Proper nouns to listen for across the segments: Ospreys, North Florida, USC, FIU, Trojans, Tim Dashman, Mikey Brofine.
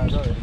Yeah, I know it is.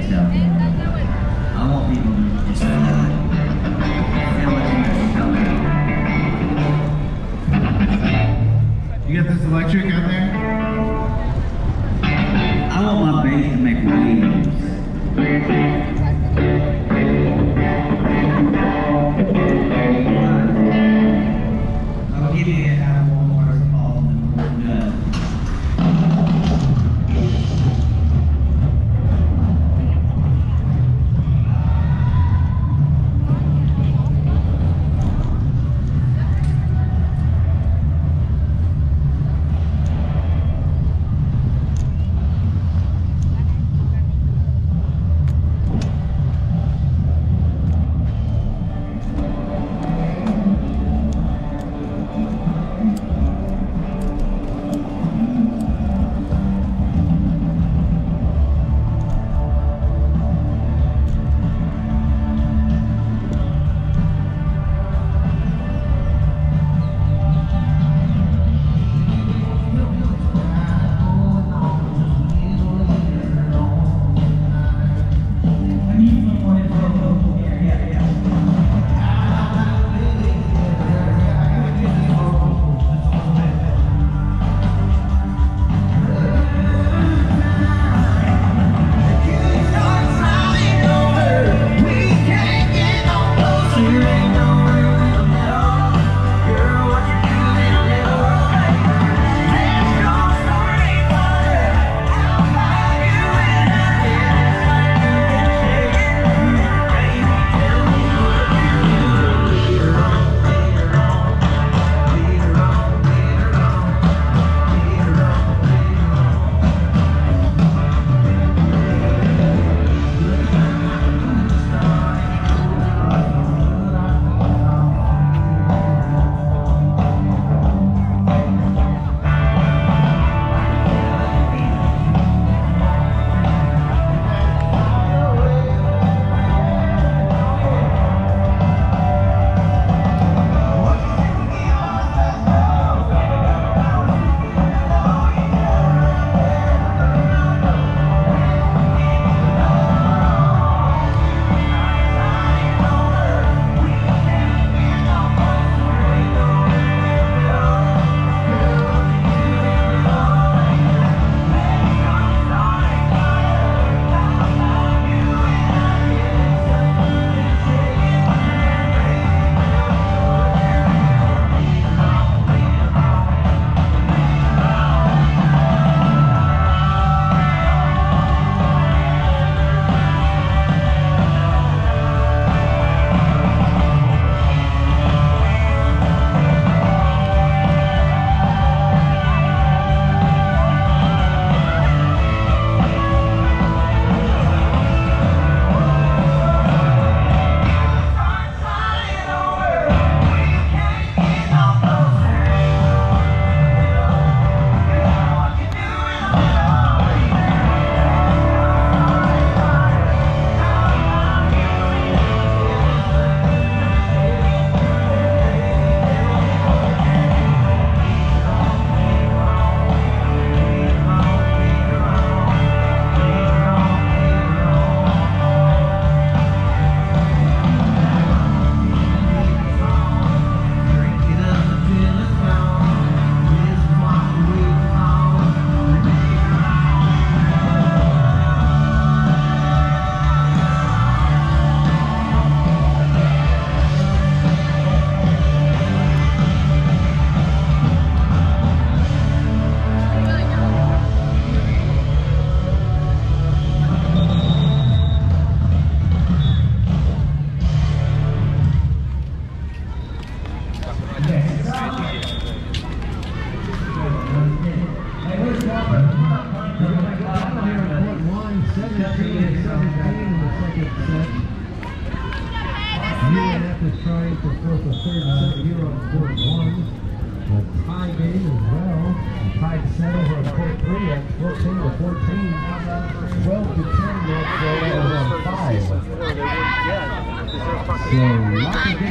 guys know. I want people to just feel what you guys are telling me. You got this electric out there? I want my bass to make waves. I'll give you an animal. So lots of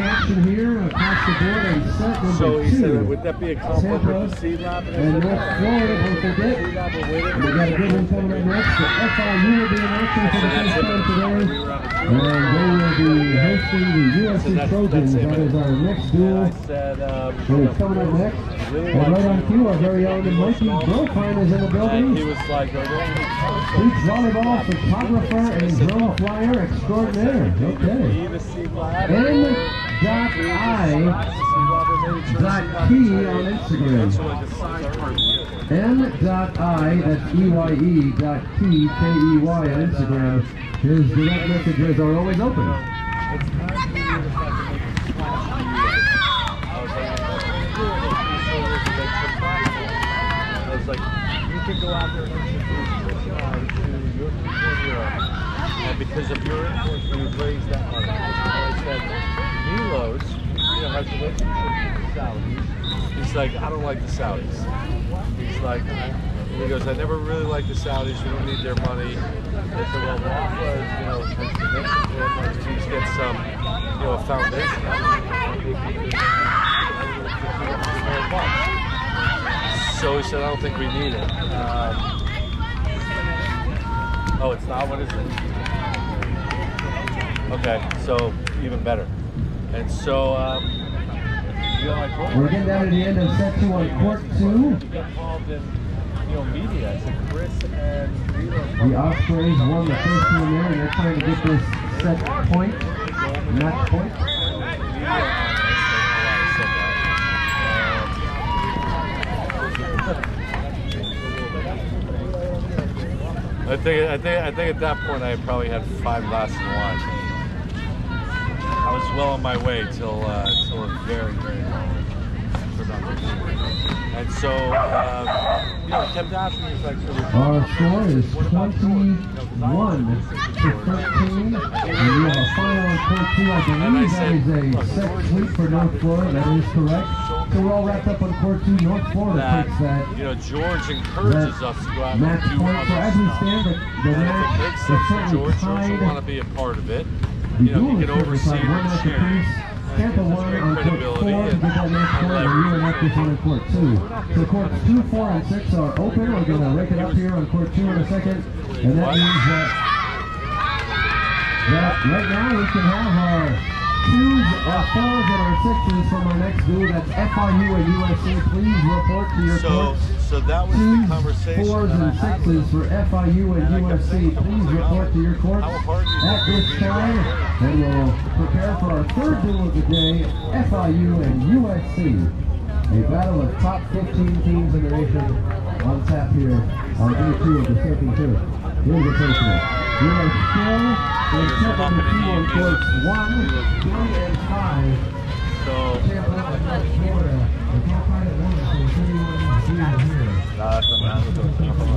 action here across the board and set number so two. Said, would that be a conflict with the C-Lab? And North Florida both will get. And we got a good one coming up next. So FIU will be in action for the first time today. And they will be hosting the USC Trojans. That is our next duel. So coming up next. And right on cue, our very own Mikey Brofine is in the building. He was like, beach volleyball photographer and drone flyer extraordinaire. Okay. m.i.t on Instagram. m.i, that's E-Y-E, .t, K-E-Y on Instagram. His direct messages are always open. It's like, you could go out there and introduce your child to your computer. And because of your influence, we would raise that money. I said, Milos, has a relationship with the Saudis. He's like, I don't like the Saudis. He's like, he goes, I never really liked the Saudis. We don't need their money. They said, well, Wafa, let's get some, a foundation. So he said, I don't think we need it. Oh, it's not? What is it? Okay, so even better. And so, we're getting down to the end of set two on court two. Involved in, media. So Chris and the Ospreys won the first one there, and they're trying to get this set point, match point. I think at that point I probably had 5 glasses of wine. I was well on my way till a very, very long production. And so, Tim Dashman is like... Our score is 21-13. And we have a final on court two. I believe that is a set sweep for North Florida. That is correct. So we're all wrapped up on court two. North Florida takes that. George encourages us to go out and do other stuff. As we stand, the match is certainly tied. George will want to be a part of it. You can oversee your cheering. Tampa won on court 4 to get that next point, and we are not this one on court 2. So courts 2, 4, and 6 are open. We're going to rake it up here on court 2 in a second. And that means that right now we can have our... 2s, 4s, and our 6s from our next duel. That's FIU and USC. Please report to your courts. So that was the conversation. 4s and 6s for FIU and USC. Please report to your courts at this time. And we'll prepare for our third duel of the day, FIU and USC. A battle of top 15 teams in the nation on tap here on day 2 of the second tour. Here's the first one. We are still in Tampa and Florida courts 1, 2, and 5. So Tampa and Florida, the top 5 at 1 is 31 here.